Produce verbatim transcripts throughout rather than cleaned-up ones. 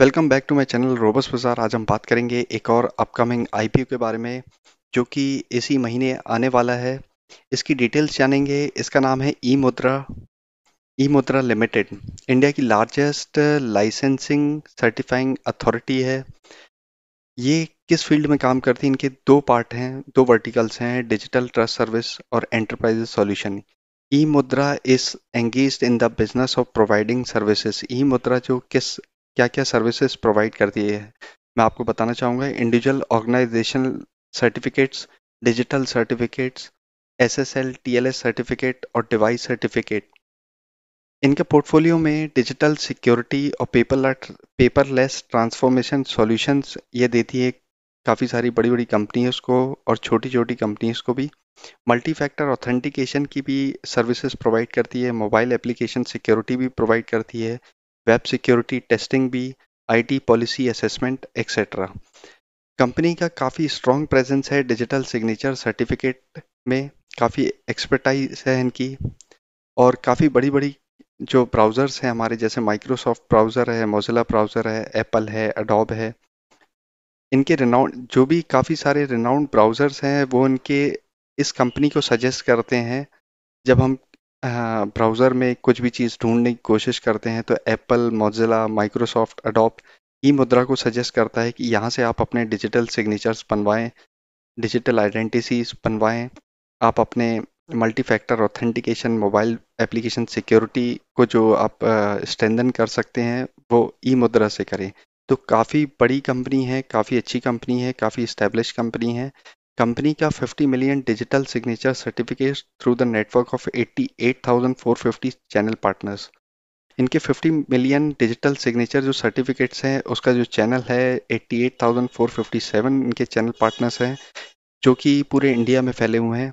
Welcome back to my channel रोबस बाजार। आज हम बात करेंगे एक और अपकमिंग आईपीओ के बारे में जो कि इसी महीने आने वाला है। इसकी डिटेल्स जानेंगे। इसका नाम है ई मुद्रा ई मुद्रा लिमिटेड। इंडिया की लार्जेस्ट लाइसेंसिंग सर्टिफाइंग अथॉरिटी है। ये किस फील्ड में काम करती है? इनके दो पार्ट हैं, दो वर्टिकल्स हैं, डिजिटल ट्रस्ट सर्विस और एंटरप्राइज सॉल्यूशन। ई मुद्रा is engaged in the business of providing services. ई मुद्रा जो किस क्या क्या सर्विसेज प्रोवाइड करती है मैं आपको बताना चाहूँगा। Individual organisational certificates, digital certificates, S S L, T L S certificate और डिवाइस सर्टिफिकेट। इनके पोर्टफोलियो में डिजिटल सिक्योरिटी और पेपर पेपरलेस ट्रांसफॉर्मेशन सॉल्यूशंस ये देती है काफ़ी सारी बड़ी बड़ी कंपनीज को और छोटी छोटी कंपनीज को भी। मल्टी फैक्टर ऑथेंटिकेशन की भी सर्विसेज प्रोवाइड करती है। मोबाइल एप्लीकेशन सिक्योरिटी भी प्रोवाइड करती है, वेब सिक्योरिटी टेस्टिंग भी, IT policy assessment etcetera. Company का काफ़ी स्ट्रॉन्ग प्रेजेंस है डिजिटल सिग्नेचर सर्टिफिकेट में, काफ़ी एक्सपर्टाइज है इनकी और काफ़ी बड़ी बड़ी जो ब्राउज़र्स हैं हमारे, जैसे माइक्रोसॉफ्ट ब्राउज़र है, मोजिला ब्राउज़र है, एप्पल है, एडोब है। इनके रिनाउंड जो भी काफ़ी सारे रिनाउंड ब्राउज़र्स हैं वो इनके इस कंपनी को सजेस्ट करते हैं। जब हम ब्राउज़र में कुछ भी चीज़ ढूंढने की कोशिश करते हैं तो एप्पल, मोजिला, माइक्रोसॉफ्ट, एडोब ई मुद्रा को सजेस्ट करता है कि यहाँ से आप अपने डिजिटल सिग्नेचर्स बनवाएं, डिजिटल आइडेंटिटीज़ बनवाएं, आप अपने multi factor authentication, mobile application security को जो आप स्ट्रेंथन कर सकते हैं वो ई मुद्रा से करें। तो काफ़ी बड़ी कंपनी है, काफ़ी अच्छी कंपनी है, काफ़ी इस्टेब्लिश कंपनी है। कंपनी का पचास million digital signature certificate through the network of अट्ठासी हज़ार चार सौ पचास चैनल पार्टनर्स। इनके पचास मिलियन डिजिटल सिग्नेचर जो सर्टिफिकेट्स हैं उसका जो चैनल है अट्ठासी हज़ार चार सौ सत्तावन इनके चैनल पार्टनर्स हैं जो कि पूरे इंडिया में फैले हुए हैं।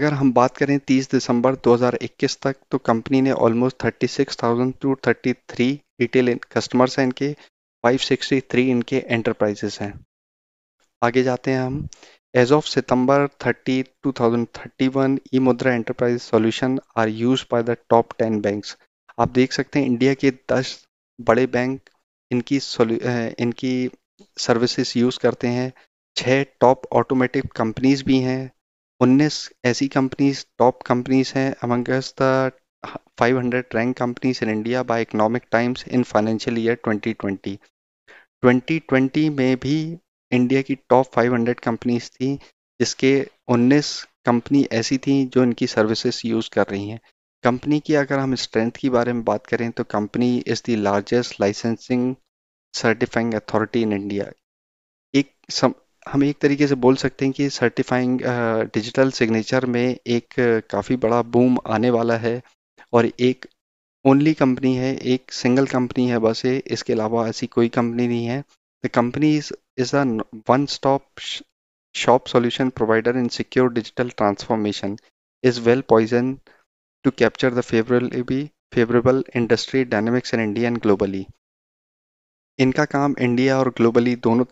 अगर हम बात करें तीस दिसंबर दो हज़ार इक्कीस तक तो कंपनी ने ऑलमोस्ट छत्तीस हज़ार दो सौ तैंतीस रिटेल कस्टमर्स हैं इनके, पाँच सौ तिरसठ इनके एंटरप्राइजेस हैं। आगे जाते हैं हम। As of सितंबर तीस, दो हज़ार इकतीस, ई मुद्रा enterprise solution are use by the top ten banks. आप देख सकते हैं इंडिया के दस बड़े बैंक इनकी इनकी सर्विसेज यूज़ करते हैं। छः टॉप ऑटोमेटिक कंपनीज भी हैं, उन्नीस ऐसी कंपनीज टॉप कंपनीज हैं among us the five hundred rank companies in India by Economic Times in financial year twenty twenty. Twenty twenty में भी इंडिया की टॉप पाँच सौ कंपनीज थी जिसके उन्नीस कंपनी ऐसी थी जो इनकी सर्विसेज यूज़ कर रही हैं। कंपनी की अगर हम स्ट्रेंथ के बारे में बात करें तो company is the largest licensing certifying authority in India. एक सम, हम एक तरीके से बोल सकते हैं कि सर्टिफाइंग डिजिटल सिग्नेचर में एक काफ़ी बड़ा बूम आने वाला है और एक ओनली कंपनी है, एक सिंगल कंपनी है बस ये, इसके अलावा ऐसी कोई कंपनी नहीं है। The company is, is a one-stop shop solution provider in secure digital transformation, is well poised to capture the favorable, favorable industry dynamics in India and globally. इनका काम इंडिया और ग्लोबली दोनों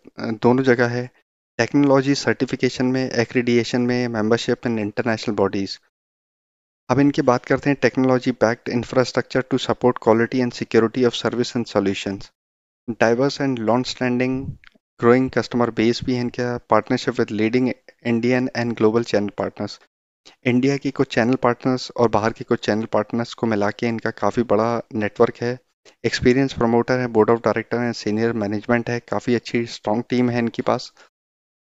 दोनों जगह है। टेक्नोलॉजी सर्टिफिकेशन में, accreditation में, membership in international bodies. अब इनकी बात करते हैं। Technology backed infrastructure to support quality and security of service and solutions. Diverse and long standing growing customer base भी है इनका। Partnership with leading Indian and global channel partners. India के कुछ चैनल पार्टनर्स और बाहर के कुछ चैनल पार्टनर्स को मिला के इनका काफ़ी बड़ा नेटवर्क है। एक्सपीरियंस प्रमोटर है, बोर्ड ऑफ डायरेक्टर है, सीनियर मैनेजमेंट है, काफ़ी अच्छी स्ट्रॉन्ग टीम है इनके पास।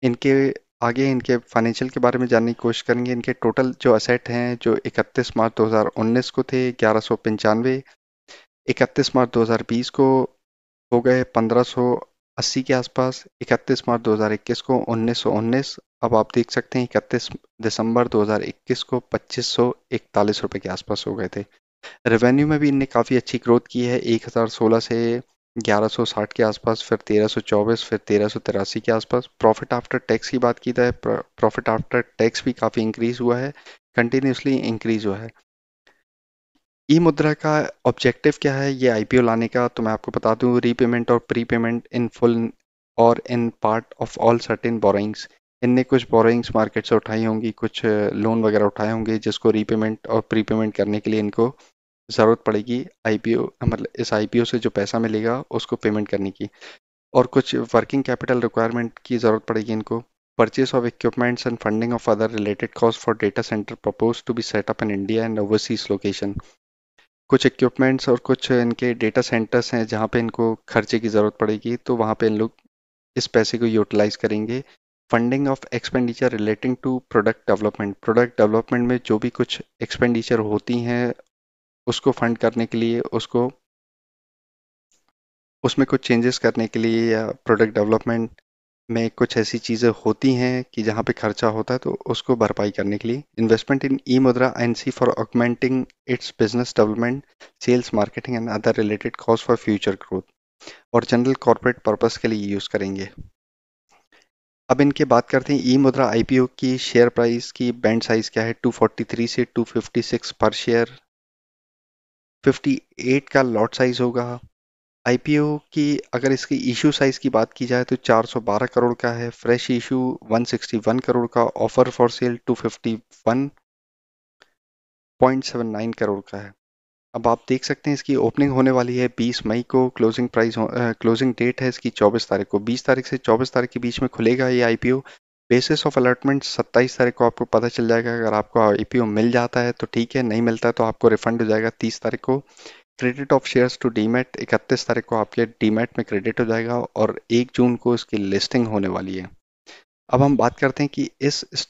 इनके आगे इनके फाइनेंशियल के बारे में जानने की कोशिश करेंगे। इनके टोटल जो असेट हैं जो इकतीस मार्च दो हज़ार उन्नीस को थे ग्यारह सौ पंचानवे, इकतीस मार्च दो हज़ार बीस को हो गए पंद्रह सौ अस्सी के आसपास, इकतीस मार्च दो हज़ार इक्कीस को उन्नीस सौ उन्नीस। अब आप देख सकते हैं इकतीस दिसंबर दो हज़ार इक्कीस को पच्चीस सौ इकतालीस रुपए के आसपास हो गए थे। रेवेन्यू में भी इनने काफ़ी अच्छी ग्रोथ की है, एक हज़ार सोलह से ग्यारह सौ साठ के आसपास, फिर तेरह सौ चौबीस, फिर तेरह सौ तिरासी के आसपास। प्रॉफिट आफ्टर टैक्स की बात की जाए, प्रॉफिट आफ्टर टैक्स भी काफ़ी इंक्रीज़ हुआ है, कंटिन्यूसली इंक्रीज़ हुआ है। ई मुद्रा का ऑब्जेक्टिव क्या है ये आईपीओ लाने का? तो मैं आपको बता दूं, रीपेमेंट और प्री पेमेंट इन फुल और in part of all certain borrowings. इनने कुछ बोरोइंग्स मार्केट से उठाई होंगी, कुछ लोन वगैरह उठाए होंगे जिसको रीपेमेंट और प्री पेमेंट करने के लिए इनको ज़रूरत पड़ेगी आईपीओ, मतलब इस आईपीओ से जो पैसा मिलेगा उसको पेमेंट करने की, और कुछ वर्किंग कैपिटल रिक्वायरमेंट की ज़रूरत पड़ेगी इनको। Purchase of equipments and funding of other related cost for data centre propose to be setup in India and overseas location. कुछ इक्विपमेंट्स और कुछ इनके डेटा सेंटर्स हैं जहाँ पे इनको खर्चे की ज़रूरत पड़ेगी, तो वहाँ पे इन लोग इस पैसे को यूटिलाइज करेंगे। Funding of expenditure relating to product development, product development में जो भी कुछ एक्सपेंडिचर होती हैं उसको फंड करने के लिए, उसको उसमें कुछ चेंजेस करने के लिए, या प्रोडक्ट डेवलपमेंट में कुछ ऐसी चीज़ें होती हैं कि जहाँ पे खर्चा होता है तो उसको भरपाई करने के लिए। Investment in E Mudra N C for augmenting its business development, sales, marketing and other related cost for future growth, और जनरल कॉर्पोरेट पर्पस के लिए यूज़ करेंगे। अब इनके बात करते हैं ई मुद्रा आईपीओ की शेयर प्राइस की बैंड साइज़ क्या है। दो सौ तैंतालीस से दो सौ छप्पन पर शेयर, अट्ठावन का लॉट साइज़ होगा। आईपीओ की अगर इसकी इशू साइज़ की बात की जाए तो चार सौ बारह करोड़ का है। फ्रेश इशू एक सौ इकसठ करोड़ का। ऑफर फॉर सेल दो सौ इक्यावन पॉइंट सात नौ करोड़ का है। अब आप देख सकते हैं इसकी ओपनिंग होने वाली है बीस मई को। क्लोजिंग प्राइस क्लोजिंग डेट है इसकी चौबीस तारीख को। बीस तारीख से चौबीस तारीख के बीच में खुलेगा ये आईपीओ। बेसिस ऑफ अलॉटमेंट सत्ताईस तारीख को आपको पता चल जाएगा। अगर आपको आईपीओ मिल जाता है तो ठीक है, नहीं मिलता है तो आपको रिफंड हो जाएगा तीस तारीख को। Credit of shares to demat इकतीस तारीख को आपके डीमैट में क्रेडिट हो जाएगा, और एक जून को इसकी लिस्टिंग होने वाली है। अब हम बात करते हैं कि इस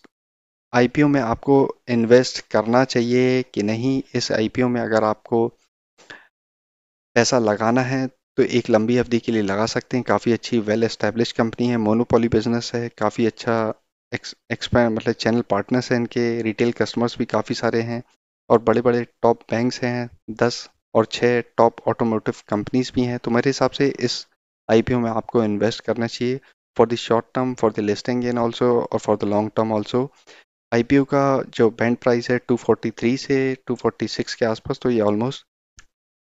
आईपीओ में आपको इन्वेस्ट करना चाहिए कि नहीं। इस आईपीओ में अगर आपको पैसा लगाना है तो एक लंबी अवधि के लिए लगा सकते हैं। काफ़ी अच्छी वेल एस्टेब्लिश कंपनी है, मोनोपोली बिजनेस है, काफ़ी अच्छा एक्सपैंड मतलब चैनल पार्टनर्स हैं इनके, रिटेल कस्टमर्स भी काफ़ी सारे हैं, और बड़े बड़े टॉप बैंक्स हैं दस, और छः टॉप ऑटोमोटिव कंपनीज भी हैं। तो मेरे हिसाब से इस आईपीओ में आपको इन्वेस्ट करना चाहिए for the short term, for the listing and also, और for the long term also. IPO का जो बैंड प्राइस है दो सौ तैंतालीस से दो सौ छियालीस के आसपास, तो ये ऑलमोस्ट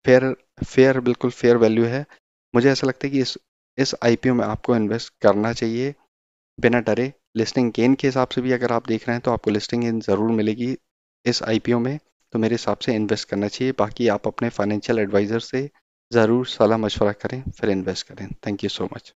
फेयर फेयर बिल्कुल फेयर वैल्यू है। मुझे ऐसा लगता है कि इस इस आईपीओ में आपको इन्वेस्ट करना चाहिए बिना डरे। लिस्टिंग गेन के हिसाब से भी अगर आप देख रहे हैं तो आपको लिस्टिंग गेन ज़रूर मिलेगी इस आईपीओ में, तो मेरे हिसाब से इन्वेस्ट करना चाहिए। बाकी आप अपने फाइनेंशियल एडवाइज़र से ज़रूर सलाह मशवरा करें, फिर इन्वेस्ट करें। Thank you so much.